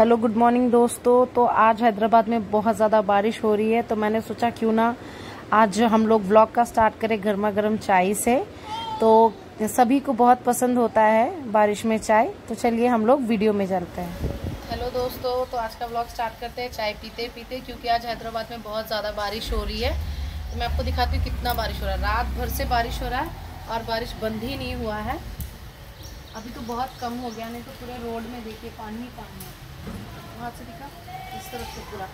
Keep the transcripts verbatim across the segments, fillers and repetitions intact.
Hello good morning दोस्तों। तो आज हैदराबाद में बहुत ज़्यादा बारिश हो रही है, तो मैंने सोचा क्यों ना आज हम लोग व्लॉग का स्टार्ट करें गर्मा गर्म चाय से। तो सभी को बहुत पसंद होता है बारिश में चाय, तो चलिए हम लोग वीडियो में चलते हैं। हेलो दोस्तों, तो आज का व्लॉग स्टार्ट करते हैं चाय पीते पीते, क्योंकि आज हैदराबाद में बहुत ज़्यादा बारिश हो रही है। तो मैं आपको दिखाती हूँ कितना बारिश हो रहा है। रात भर से बारिश हो रहा है और बारिश बंद ही नहीं हुआ है। अभी तो बहुत कम हो गया, नहीं तो पूरे रोड में देखिए पानी ही पानी है। वहाँ से दिखा इस तरफ से पूरा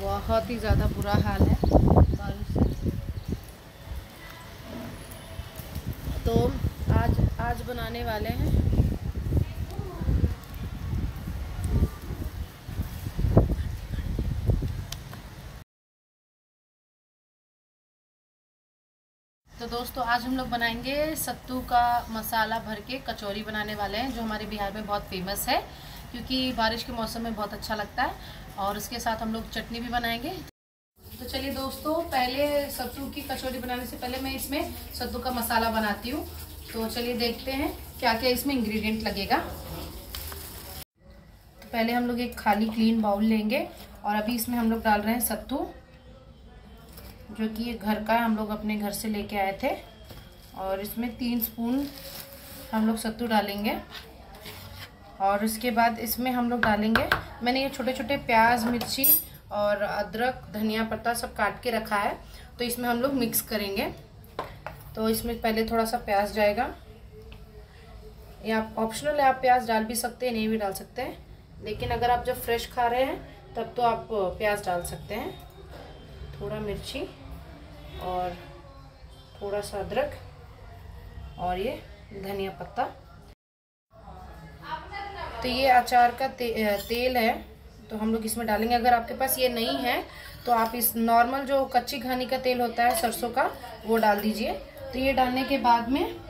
बहुत ही ज़्यादा बुरा हाल है बारिश से। तो आज आज बनाने वाले हैं तो दोस्तों आज हम लोग बनाएंगे सत्तू का मसाला भर के कचौरी बनाने वाले हैं, जो हमारे बिहार में बहुत फेमस है क्योंकि बारिश के मौसम में बहुत अच्छा लगता है। और उसके साथ हम लोग चटनी भी बनाएंगे। तो चलिए दोस्तों, पहले सत्तू की कचौरी बनाने से पहले मैं इसमें सत्तू का मसाला बनाती हूँ। तो चलिए देखते हैं क्या क्या इसमें इंग्रेडिएंट लगेगा। तो पहले हम लोग एक खाली क्लीन बाउल लेंगे और अभी इसमें हम लोग डाल रहे हैं सत्तू, जो कि ये घर का हम लोग अपने घर से लेके आए थे। और इसमें तीन स्पून हम लोग सत्तू डालेंगे। और उसके बाद इसमें हम लोग डालेंगे, मैंने ये छोटे छोटे प्याज, मिर्ची और अदरक, धनिया पत्ता सब काट के रखा है, तो इसमें हम लोग मिक्स करेंगे। तो इसमें पहले थोड़ा सा प्याज जाएगा, ये आप ऑप्शनल है, आप प्याज डाल भी सकते हैं, नहीं भी डाल सकते हैं, लेकिन अगर आप जब फ्रेश खा रहे हैं तब तो आप प्याज डाल सकते हैं। थोड़ा मिर्ची और थोड़ा सा अदरक और ये धनिया पत्ता। तो ये अचार का ते, तेल है, तो हम लोग इसमें डालेंगे। अगर आपके पास ये नहीं है तो आप इस नॉर्मल जो कच्ची घानी का तेल होता है सरसों का, वो डाल दीजिए। तो ये डालने के बाद में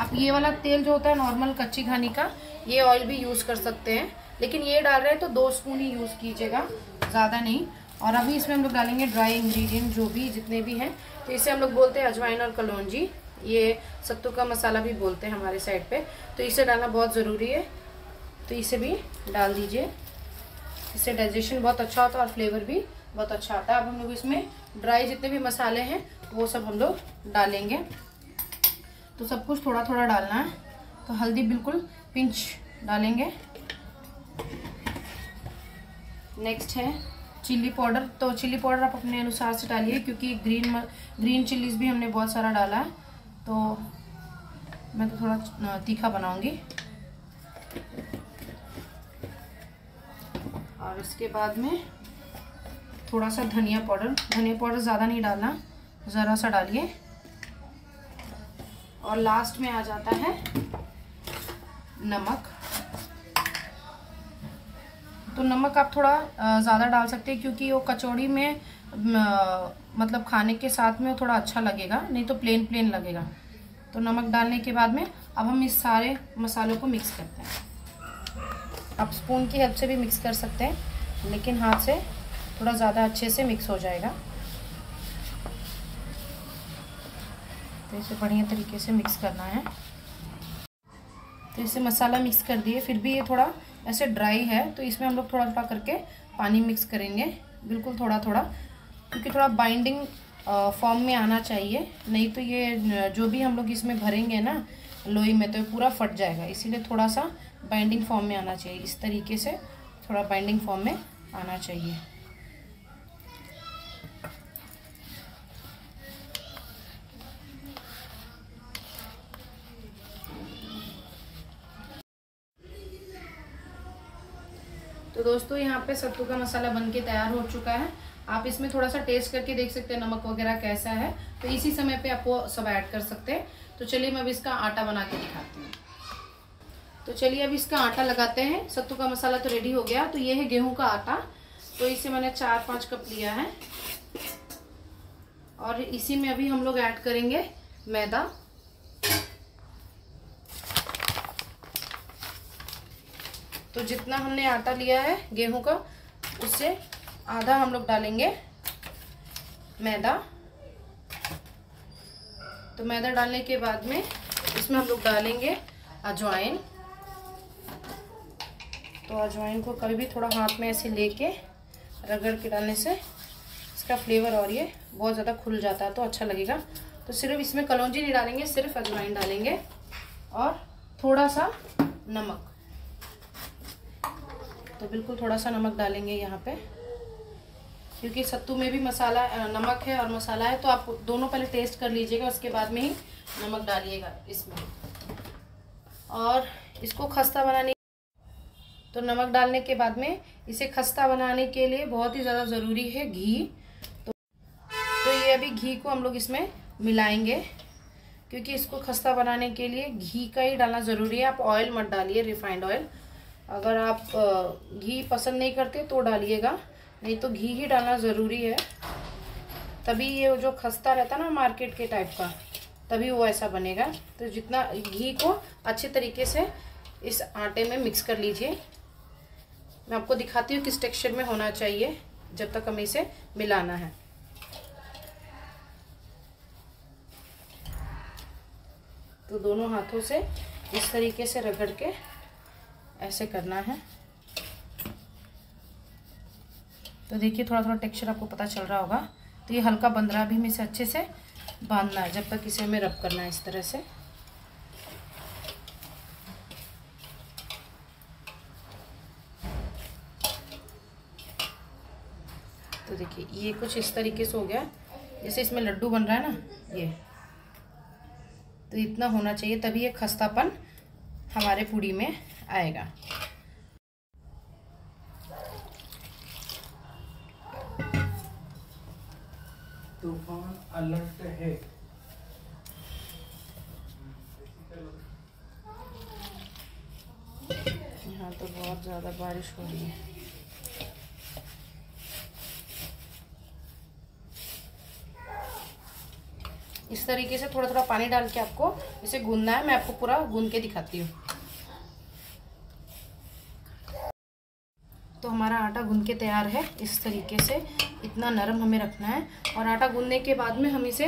आप ये वाला तेल जो होता है नॉर्मल कच्ची घानी का, ये ऑयल भी यूज़ कर सकते हैं, लेकिन ये डाल रहे हैं तो दो स्पून ही यूज़ कीजिएगा, ज़्यादा नहीं। और अभी इसमें हम लोग डालेंगे ड्राई इंग्रेडिएंट जो भी जितने भी हैं। तो इसे हम लोग बोलते हैं अजवाइन और कलौंजी, ये सत्तू का मसाला भी बोलते हैं हमारे साइड पे, तो इसे डालना बहुत ज़रूरी है। तो इसे भी डाल दीजिए, इससे डाइजेशन बहुत अच्छा होता है और फ्लेवर भी बहुत अच्छा आता है। अब हम लोग इसमें ड्राई जितने भी मसाले हैं वो सब हम लोग डालेंगे। तो सब कुछ थोड़ा थोड़ा डालना है। तो हल्दी बिल्कुल पिंच डालेंगे। नेक्स्ट है चिल्ली पाउडर। तो चिल्ली पाउडर आप अपने अनुसार से डालिए, क्योंकि ग्रीन ग्रीन चिल्लीज भी हमने बहुत सारा डाला है, तो मैं तो थोड़ा तीखा बनाऊंगी। और इसके बाद में थोड़ा सा धनिया पाउडर, धनिया पाउडर ज़्यादा नहीं डालना, ज़रा सा डालिए। और लास्ट में आ जाता है नमक। तो नमक आप थोड़ा ज़्यादा डाल सकते हैं, क्योंकि वो कचौड़ी में मतलब खाने के साथ में थोड़ा अच्छा लगेगा, नहीं तो प्लेन प्लेन लगेगा। तो नमक डालने के बाद में अब हम इस सारे मसालों को मिक्स करते हैं। आप स्पून की हेल्प से भी मिक्स कर सकते हैं, लेकिन हाथ से थोड़ा ज़्यादा अच्छे से मिक्स हो जाएगा। तो इसे बढ़िया तरीके से मिक्स करना है। तो इसे मसाला मिक्स कर दिए, फिर भी ये थोड़ा ऐसे ड्राई है, तो इसमें हम लोग थोड़ा थोड़ा करके पानी मिक्स करेंगे, बिल्कुल थोड़ा थोड़ा, क्योंकि थोड़ा बाइंडिंग फॉर्म में आना चाहिए, नहीं तो ये जो भी हम लोग इसमें भरेंगे ना लोई में, तो ये पूरा फट जाएगा। इसीलिए थोड़ा सा बाइंडिंग फॉर्म में आना चाहिए, इस तरीके से थोड़ा बाइंडिंग फॉर्म में आना चाहिए। तो दोस्तों यहाँ पे सत्तू का मसाला बनके तैयार हो चुका है। आप इसमें थोड़ा सा टेस्ट करके देख सकते हैं नमक वगैरह कैसा है, तो इसी समय पे आप वो सब ऐड कर सकते हैं। तो चलिए मैं अब इसका आटा बना के दिखाती हूँ। तो चलिए अब इसका आटा लगाते हैं। सत्तू का मसाला तो रेडी हो गया। तो ये है गेहूँ का आटा, तो इसे मैंने चार पाँच कप लिया है। और इसी में अभी हम लोग ऐड करेंगे मैदा। तो जितना हमने आटा लिया है गेहूं का, उससे आधा हम लोग डालेंगे मैदा। तो मैदा डालने के बाद में इसमें हम लोग डालेंगे अजवाइन। तो अजवाइन को कभी भी थोड़ा हाथ में ऐसे लेके रगड़ के डालने से इसका फ्लेवर और ये बहुत ज़्यादा खुल जाता है तो अच्छा लगेगा। तो सिर्फ इसमें कलौंजी नहीं डालेंगे, सिर्फ अजवाइन डालेंगे और थोड़ा सा नमक। तो बिल्कुल थोड़ा सा नमक डालेंगे यहाँ पे, क्योंकि सत्तू में भी मसाला नमक है और मसाला है, तो आप दोनों पहले टेस्ट कर लीजिएगा, उसके बाद में ही नमक डालिएगा इसमें। और इसको खस्ता बनाने, तो नमक डालने के बाद में इसे खस्ता बनाने के लिए बहुत ही ज़्यादा ज़रूरी है घी। तो तो ये अभी घी को हम लोग इसमें मिलाएंगे, क्योंकि इसको खस्ता बनाने के लिए घी का ही डालना ज़रूरी है। आप ऑयल मत डालिए, रिफाइंड ऑयल। अगर आप घी पसंद नहीं करते तो डालिएगा, नहीं तो घी ही डालना ज़रूरी है, तभी ये जो खस्ता रहता है ना मार्केट के टाइप का, तभी वो ऐसा बनेगा। तो जितना घी को अच्छे तरीके से इस आटे में मिक्स कर लीजिए। मैं आपको दिखाती हूँ किस टेक्सचर में होना चाहिए, जब तक हमें इसे मिलाना है। तो दोनों हाथों से इस तरीके से रगड़ के ऐसे करना है। तो देखिए थोड़ा थोड़ा टेक्सचर आपको पता चल रहा होगा। तो ये हल्का बंद रहा, भी हमें इसे अच्छे से बांधना है, जब तक इसे हमें रब करना है इस तरह से। तो देखिए ये कुछ इस तरीके से हो गया, जैसे इसमें लड्डू बन रहा है ना, ये तो इतना होना चाहिए, तभी ये खस्तापन हमारे पूड़ी में आएगा। तूफान अलर्ट है। यहाँ तो बहुत ज़्यादा बारिश हो रही है। इस तरीके से थोड़ा थोड़ा पानी डाल के आपको इसे गूंदना है। मैं आपको पूरा गूंद के दिखाती हूँ। तो हमारा आटा गूंद के तैयार है। इस तरीके से इतना नरम हमें रखना है, और आटा गूंदने के बाद में हम इसे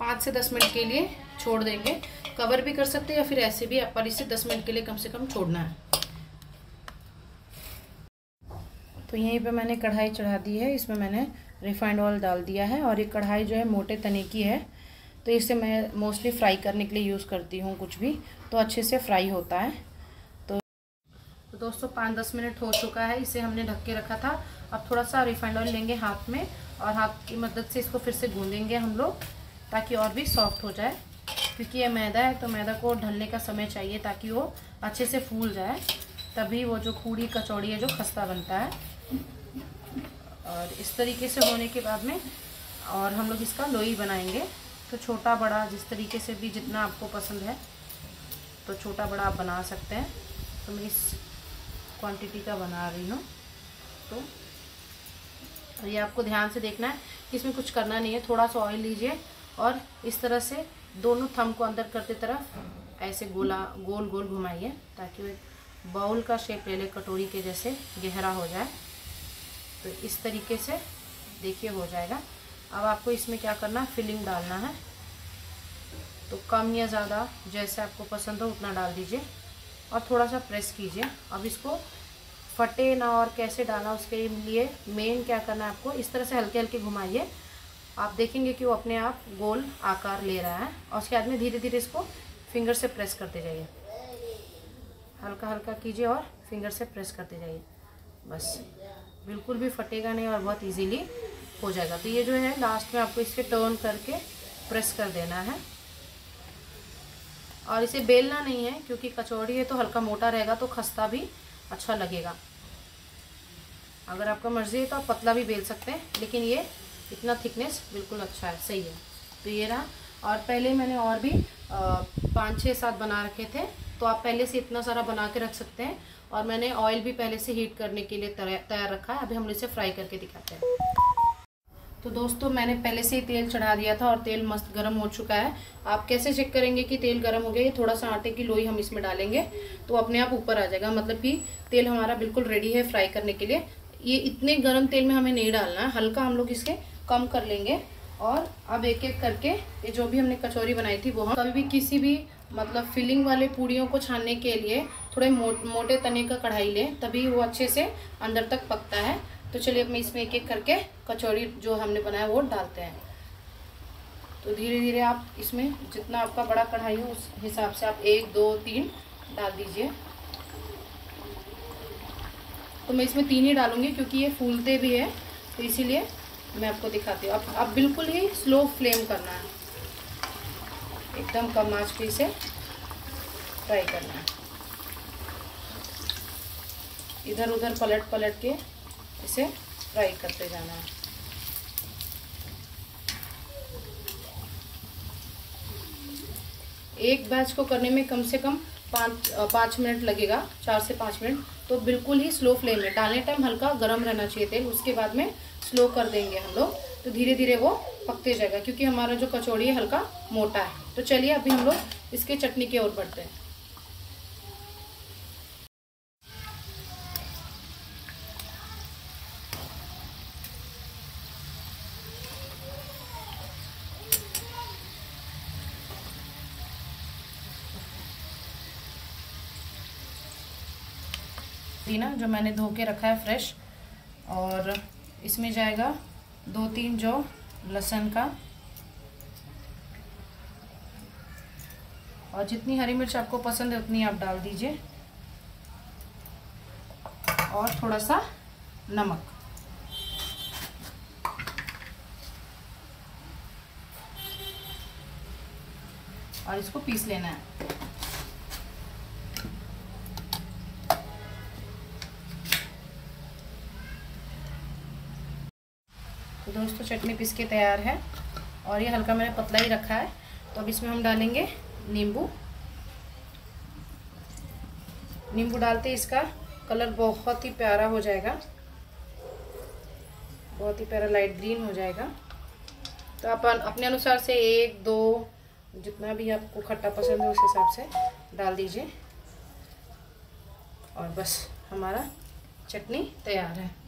पाँच से दस मिनट के लिए छोड़ देंगे। कवर भी कर सकते हैं या फिर ऐसे भी, पर इसे दस मिनट के लिए कम से कम छोड़ना है। तो यहीं पे मैंने कढ़ाई चढ़ा दी है, इसमें मैंने रिफाइंड ऑयल डाल दिया है, और ये कढ़ाई जो है मोटे तने की है, तो इसे मैं मोस्टली फ्राई करने के लिए यूज़ करती हूँ। कुछ भी तो अच्छे से फ्राई होता है। तो दोस्तों पाँच दस मिनट हो चुका है, इसे हमने ढक के रखा था। अब थोड़ा सा रिफाइंड ऑयल लेंगे हाथ में, और हाथ की मदद से इसको फिर से गूंदेंगे हम लोग, ताकि और भी सॉफ्ट हो जाए, क्योंकि ये मैदा है तो मैदा को ढलने का समय चाहिए, ताकि वो अच्छे से फूल जाए, तभी वो जो पूड़ी कचौड़ी है जो खस्ता बनता है। और इस तरीके से होने के बाद में और हम लोग इसका लोई बनाएंगे। तो छोटा बड़ा जिस तरीके से भी, जितना आपको पसंद है, तो छोटा बड़ा आप बना सकते हैं। तो मैं इस क्वांटिटी का बना रही हूँ। तो ये आपको ध्यान से देखना है, इसमें कुछ करना नहीं है। थोड़ा सा ऑयल लीजिए और इस तरह से दोनों थंब को अंदर करते तरफ ऐसे गोला गोल गोल घुमाइए, ताकि वो बाउल का शेप ले ले, कटोरी के जैसे गहरा हो जाए। तो इस तरीके से देखिए हो जाएगा। अब आपको इसमें क्या करना है, फिलिंग डालना है। तो कम या ज़्यादा जैसे आपको पसंद हो उतना डाल दीजिए, और थोड़ा सा प्रेस कीजिए। अब इसको फटे ना और कैसे डालना, उसके लिए मेन क्या करना है आपको, इस तरह से हल्के हल्के घुमाइए। आप देखेंगे कि वो अपने आप गोल आकार ले रहा है, और उसके बाद में धीरे धीरे इसको फिंगर से प्रेस करते जाइए। हल्का हल्का कीजिए और फिंगर से प्रेस करते जाइए, बस बिल्कुल भी फटेगा नहीं और बहुत ईजीली हो जाएगा। तो ये जो है लास्ट में आपको इसके टर्न करके प्रेस कर देना है, और इसे बेलना नहीं है, क्योंकि कचौड़ी है तो हल्का मोटा रहेगा, तो खस्ता भी अच्छा लगेगा। अगर आपका मर्ज़ी है तो आप पतला भी बेल सकते हैं, लेकिन ये इतना थिकनेस बिल्कुल अच्छा है, सही है। तो ये रहा, और पहले मैंने और भी पाँच छः सात बना रखे थे, तो आप पहले से इतना सारा बना के रख सकते हैं। और मैंने ऑयल भी पहले से हीट करने के लिए तैयार रखा है। अभी हम इसे फ्राई करके दिखाते हैं। तो दोस्तों मैंने पहले से ही तेल चढ़ा दिया था, और तेल मस्त गर्म हो चुका है। आप कैसे चेक करेंगे कि तेल गर्म हो गया, ये थोड़ा सा आटे की लोई हम इसमें डालेंगे तो अपने आप ऊपर आ जाएगा, मतलब कि तेल हमारा बिल्कुल रेडी है फ्राई करने के लिए। ये इतने गर्म तेल में हमें नहीं डालना है, हल्का हम लोग इसके कम कर लेंगे। और अब एक एक करके ये जो भी हमने कचौरी बनाई थी वो हम कभी भी किसी भी मतलब फिलिंग वाले पूड़ियों को छानने के लिए थोड़े मो, मोटे तने का कढ़ाई लें, तभी वो अच्छे से अंदर तक पकता है। तो चलिए अब मैं इसमें एक एक करके कचौड़ी जो हमने बनाया वो डालते हैं। तो धीरे धीरे आप इसमें जितना आपका बड़ा कढ़ाई हो उस हिसाब से आप एक दो तीन डाल दीजिए। तो मैं इसमें तीन ही डालूँगी क्योंकि ये फूलते भी है, तो इसीलिए मैं आपको दिखाती हूँ। अब अब बिल्कुल ही स्लो फ्लेम करना है, एकदम कम आंच पे इसे फ्राई करना है। इधर उधर पलट पलट के इसे फ्राई करते जाना है। एक बैच को करने में कम से कम पाँच पाँच मिनट लगेगा, चार से पाँच मिनट। तो बिल्कुल ही स्लो फ्लेम में डालने टाइम हल्का गर्म रहना चाहिए तेल, उसके बाद में स्लो कर देंगे हम लोग। तो धीरे धीरे वो पकते जाएगा क्योंकि हमारा जो कचौड़ी है हल्का मोटा है। तो चलिए अभी हम लोग इसके चटनी की ओर बढ़ते हैं। पुदीना जो मैंने धो के रखा है फ्रेश, और इसमें जाएगा दो तीन जौ लहसुन का, और जितनी हरी मिर्च आपको पसंद है उतनी आप डाल दीजिए, और थोड़ा सा नमक। और इसको पीस लेना है। तो दोस्तों चटनी पीस के तैयार है, और ये हल्का मैंने पतला ही रखा है। तो अब इसमें हम डालेंगे नींबू। नींबू डालते इसका कलर बहुत ही प्यारा हो जाएगा, बहुत ही प्यारा लाइट ग्रीन हो जाएगा। तो आप अपने अनुसार से एक दो जितना भी आपको खट्टा पसंद है उस हिसाब से डाल दीजिए, और बस हमारा चटनी तैयार है।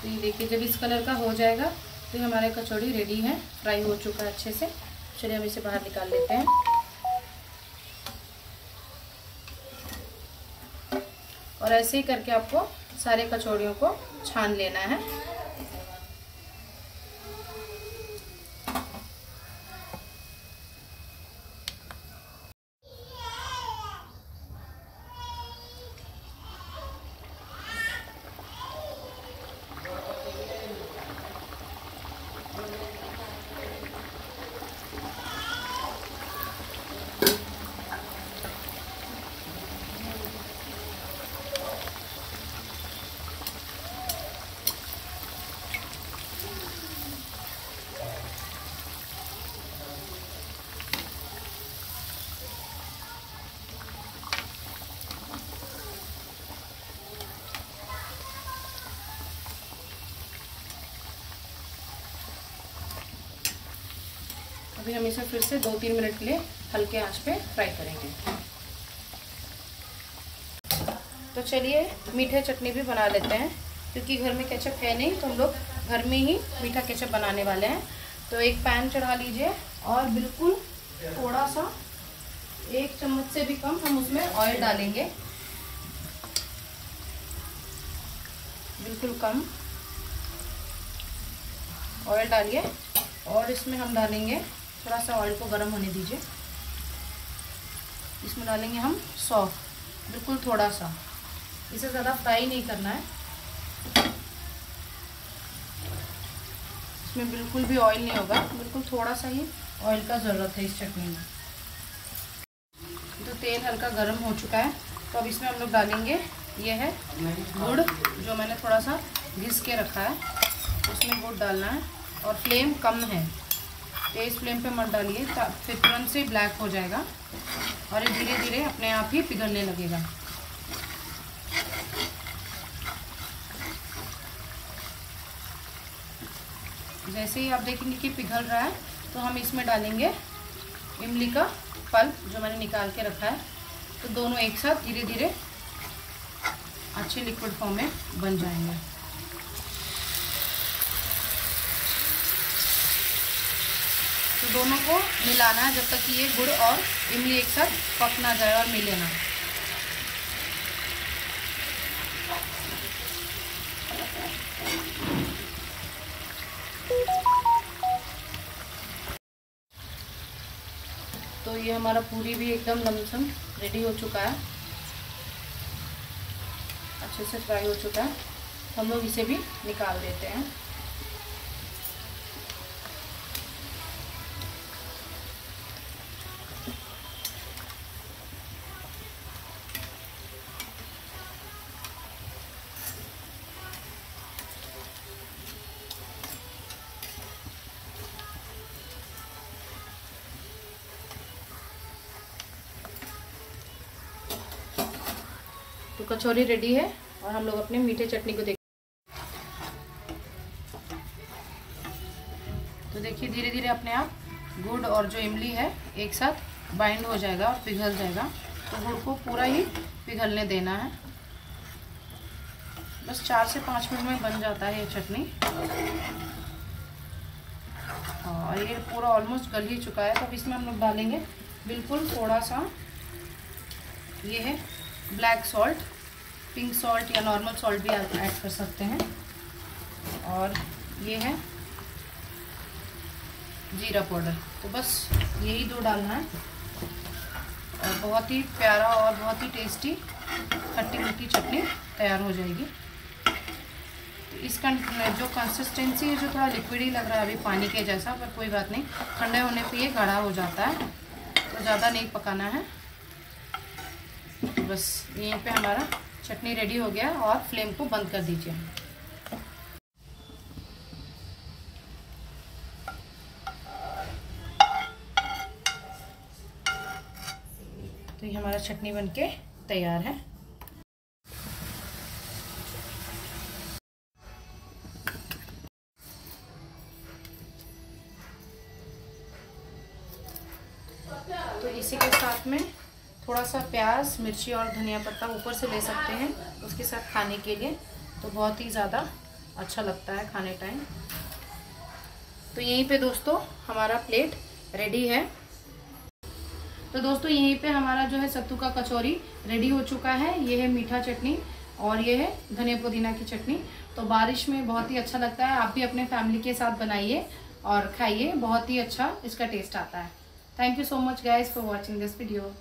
तो ये देखिए जब इस कलर का हो जाएगा तो हमारे कचौड़ी रेडी है, फ्राई हो चुका है अच्छे से। चलिए हम इसे बाहर निकाल लेते हैं। और ऐसे ही करके आपको सारे कचौड़ियों को छान लेना है। अभी हम इसे फिर से दो तीन मिनट के लिए हल्के आंच पे फ्राई करेंगे। तो चलिए मीठे चटनी भी बना लेते हैं, क्योंकि घर में केचप है नहीं तो हम लोग घर में ही मीठा केचप बनाने वाले हैं। तो एक पैन चढ़ा लीजिए, और बिल्कुल थोड़ा सा एक चम्मच से भी कम हम उसमें ऑयल डालेंगे, बिल्कुल कम ऑयल डालिए। और इसमें हम डालेंगे थोड़ा सा, ऑयल को गर्म होने दीजिए। इसमें डालेंगे हम सौंफ, बिल्कुल थोड़ा सा, इसे ज़्यादा फ्राई नहीं करना है। इसमें बिल्कुल भी ऑयल नहीं होगा, बिल्कुल थोड़ा सा ही ऑयल का ज़रूरत है इस चटनी में। तो तेल हल्का गर्म हो चुका है, तो अब इसमें हम लोग डालेंगे, ये है गुड़ जो मैंने थोड़ा सा घिस के रखा है, उसमें गुड़ डालना है। और फ्लेम कम है, तेज फ्लेम पे मत डालिए, फिर तुरंत से ब्लैक हो जाएगा और ये धीरे धीरे अपने आप ही पिघलने लगेगा। जैसे ही आप देखेंगे कि पिघल रहा है तो हम इसमें डालेंगे इमली का पल्प जो मैंने निकाल के रखा है। तो दोनों एक साथ धीरे धीरे अच्छे लिक्विड फॉर्म में बन जाएंगे। तो दोनों को मिलाना है जब तक कि ये गुड़ और इमली एक साथ पक ना जाए और मिले ना। तो ये हमारा पूरी भी एकदम लमसम रेडी हो चुका है, अच्छे से फ्राई हो चुका है। हम लोग इसे भी निकाल देते हैं। तो कचौरी रेडी है और हम लोग अपने मीठे चटनी को देख तो देखिए धीरे धीरे अपने आप गुड़ और जो इमली है एक साथ बाइंड हो जाएगा और पिघल जाएगा। तो गुड़ को पूरा ही पिघलने देना है, बस चार से पाँच मिनट में बन जाता है ये चटनी। और ये पूरा ऑलमोस्ट गल ही चुका है। तो अब इसमें हम लोग डालेंगे बिल्कुल थोड़ा सा, ये है ब्लैक सॉल्ट, पिंक सॉल्ट या नॉर्मल सॉल्ट भी आप ऐड कर सकते हैं। और ये है जीरा पाउडर। तो बस यही दो डालना है और बहुत ही प्यारा और बहुत ही टेस्टी खट्टी मीठी चटनी तैयार हो जाएगी। तो इसका जो कंसिस्टेंसी है जो थोड़ा लिक्विड ही लग रहा है अभी पानी के जैसा, पर कोई बात नहीं, ठंडे होने पे ये गाढ़ा हो जाता है। तो ज़्यादा नहीं पकाना है। बस यहीं पे हमारा चटनी रेडी हो गया और फ्लेम को बंद कर दीजिए। तो ये हमारा चटनी बनके तैयार है। तो इसी के साथ में थोड़ा सा प्याज, मिर्ची और धनिया पत्ता ऊपर से ले सकते हैं उसके साथ खाने के लिए। तो बहुत ही ज़्यादा अच्छा लगता है खाने टाइम। तो यहीं पे दोस्तों हमारा प्लेट रेडी है। तो दोस्तों यहीं पे हमारा जो है सत्तू का कचौरी रेडी हो चुका है। ये है मीठा चटनी और ये है धनिया पुदीना की चटनी। तो बारिश में बहुत ही अच्छा लगता है। आप भी अपने फैमिली के साथ बनाइए और खाइए, बहुत ही अच्छा इसका टेस्ट आता है। Thank you so much guys for watching this video.